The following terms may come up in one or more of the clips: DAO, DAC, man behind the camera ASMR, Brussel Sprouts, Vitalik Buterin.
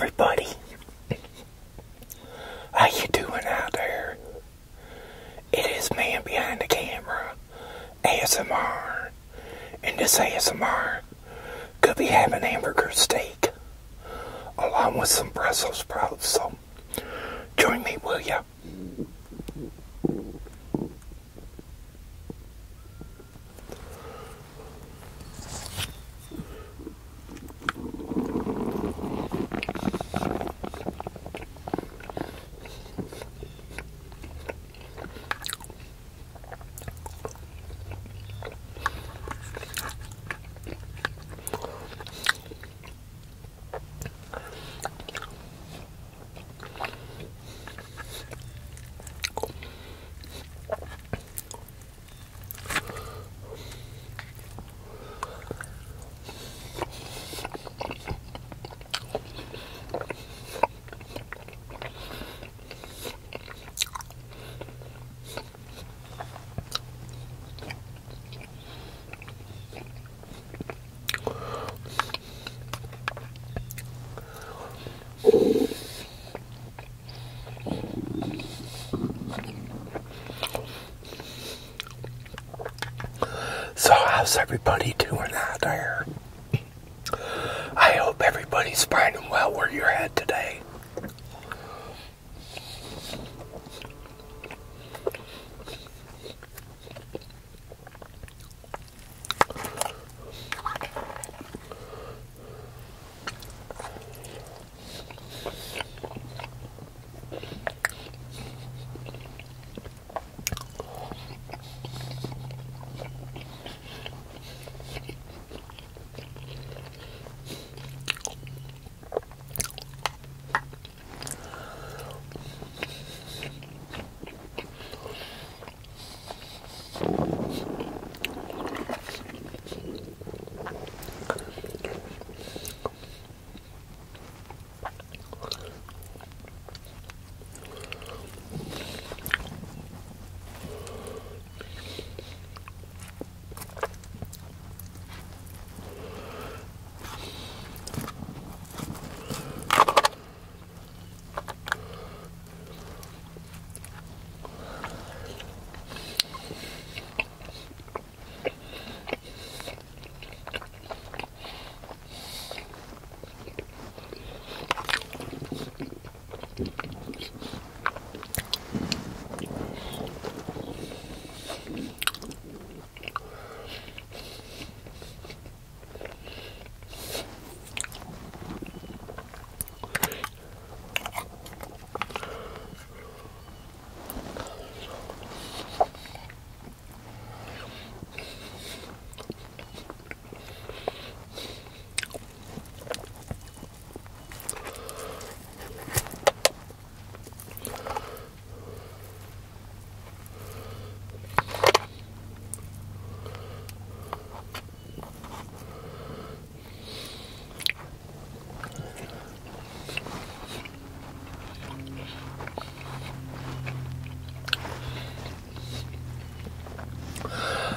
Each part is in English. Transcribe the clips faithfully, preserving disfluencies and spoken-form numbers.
everybody. How you doing out there? It is Man Behind the Camera A S M R, and this A S M R could be having hamburger steak along with some Brussels sprouts, so join me, will ya? How's everybody doing out there? I hope everybody's finding well where you're at today.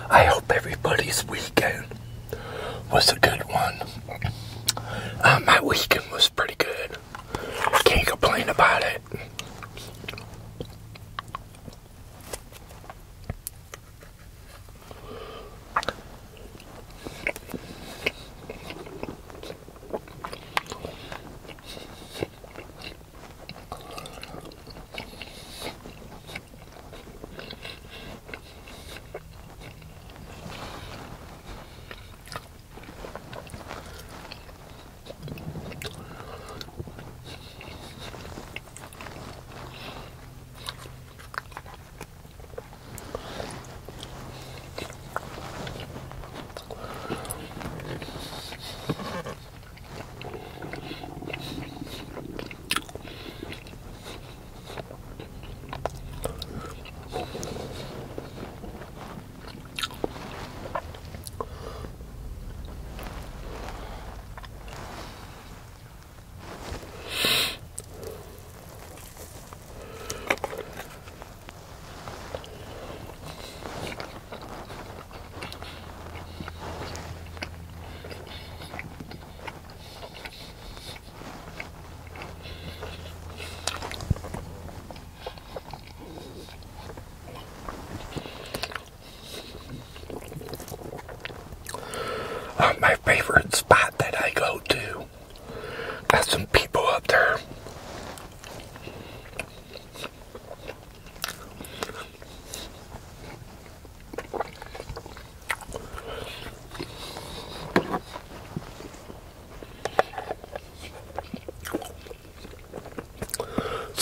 I hope everybody's weekend was a good one. Uh, my weekend was pretty good. Can't complain about it.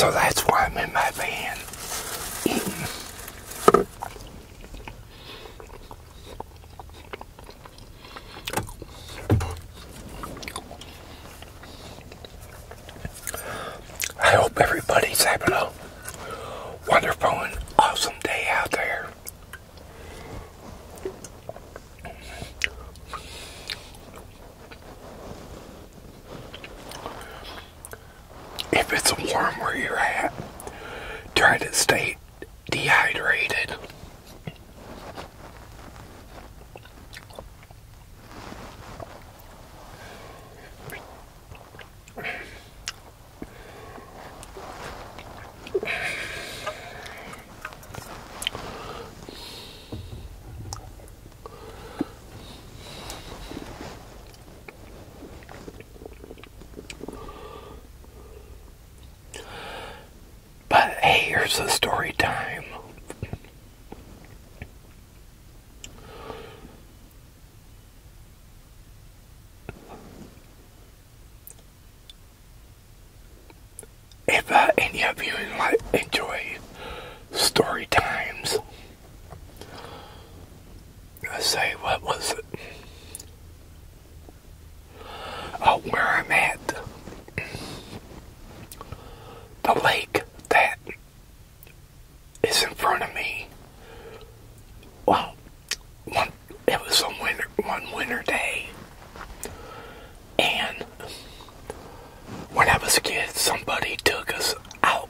So that's why I'm in my van eating. I hope everybody's having a wonderful and awesome day out there. If it's warm where you're at, try to stay dehydrated. Here's the story time. If uh, any of you enjoy story times, I say, what was it? Oh, where I'm at. The lake that is in front of me. Well, one, it was a winter, one winter day, and when I was a kid, somebody took us out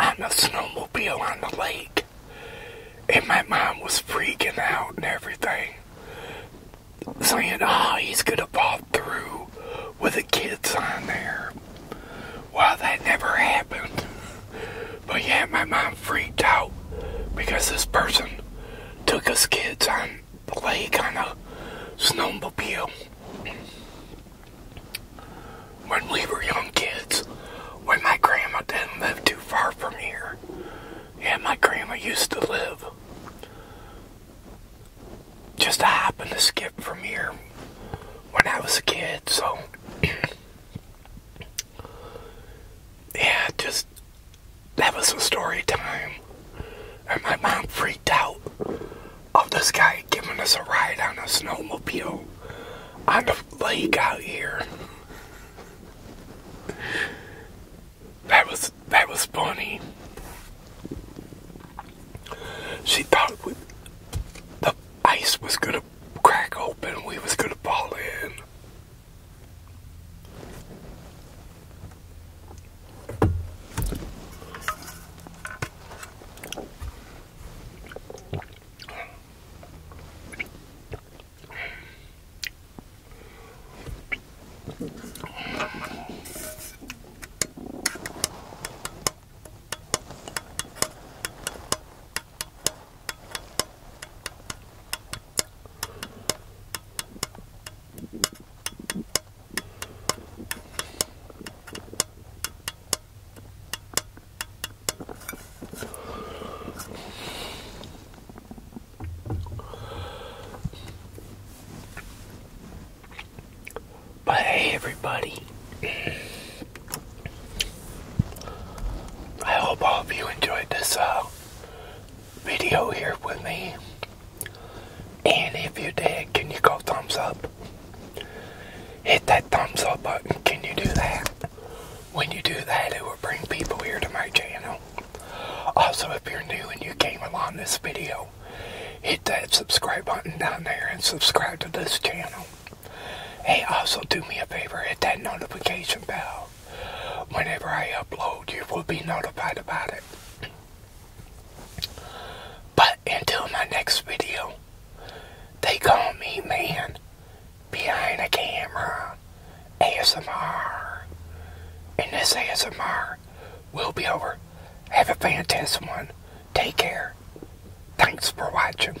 on a snowmobile on the lake, and my mom was freaking out and everything, saying, "Oh, he's gonna fall through with the kids on there." Well, that never happened. But yeah, my mom freaked out because this person took us kids on the lake on a snowmobile when we were young kids, when my grandma didn't live too far from here. Yeah, my grandma used to live just a hop and a skip from here when I was a kid, so yeah, just that was a story time, and my mom freaked out of this guy giving us a ride on a snowmobile on the lake out here. That was that was funny. She thought we, the ice was gonna crack open, we was gonna fall in. Hey everybody, I hope all of you enjoyed this uh, video here with me, and if you did, can you go thumbs up? Hit that thumbs up button. Can you do that? When you do that, it will bring people here to my channel. Also, if you're new and you came along this video, hit that subscribe button down there and subscribe to this channel. Hey, also do me a favor, hit that notification bell. Whenever I upload, you will be notified about it. But until my next video, they call me Man Behind the Camera A S M R. And this A S M R will be over. Have a fantastic one. Take care. Thanks for watching.